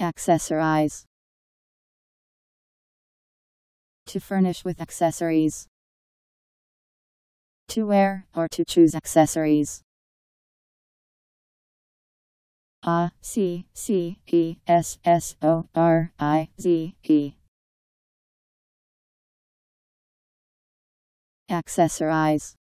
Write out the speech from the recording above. Accessorize. To furnish with accessories. To wear, or to choose accessories. Accessorize. Accessorize.